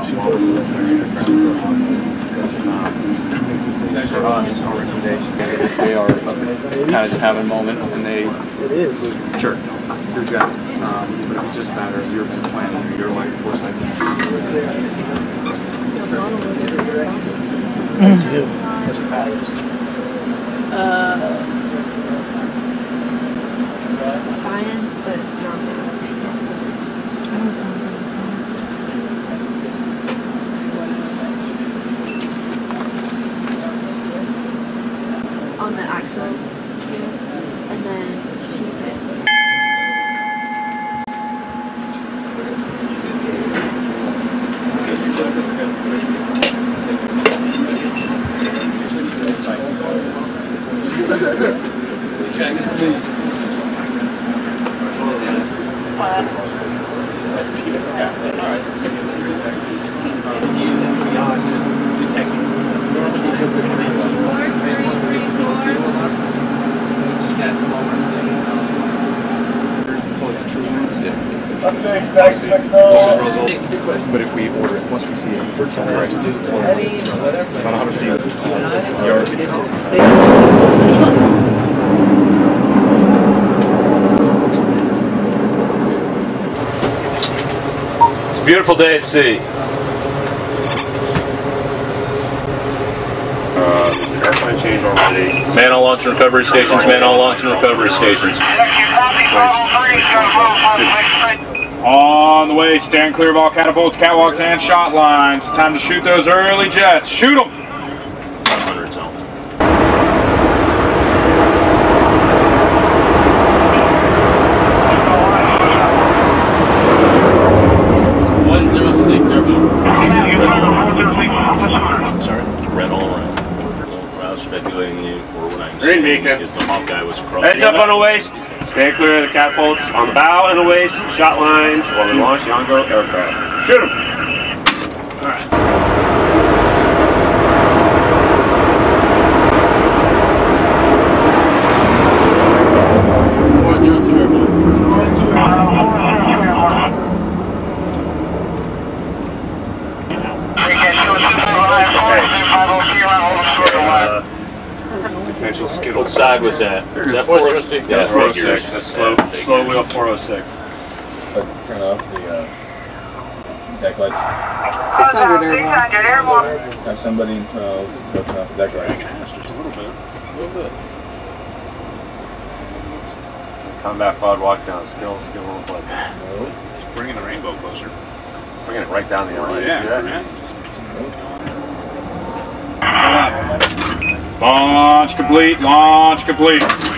For us, organizations, they are kind of just having a moment and they sure, your job. But it was just a matter of your planning, your life, foresight. Science, but not math. The actual and then she But if we order it, once we see it, we're trying to write it. It's about 100 yards. It's a beautiful day at sea. Airplane change already. Man on launch and recovery stations, man on launch and recovery stations. On the way, stand clear of all catapults, catwalks, and shot lines. It's time to shoot those early jets. Shoot them! 500 zone. Airborne. Sorry. Red all around. I was speculating you or what I'm saying. Green Mika. Because the mob guy was across. Heads up on the waist. Stay clear of the catapults on the bow and the waist, shot lines, while we launch the ongoing aircraft. Shoot 'em! All right. What side was that? Was that 406? Yeah, 406. That's slow wheel 406. Turn off the deck lights. 600 airborne. Have somebody turn off the deck lights. Just a little bit. Combat pod walk down. Skill level play. Just bringing the rainbow closer. Just bringing it right down the line. Yeah, Launch complete.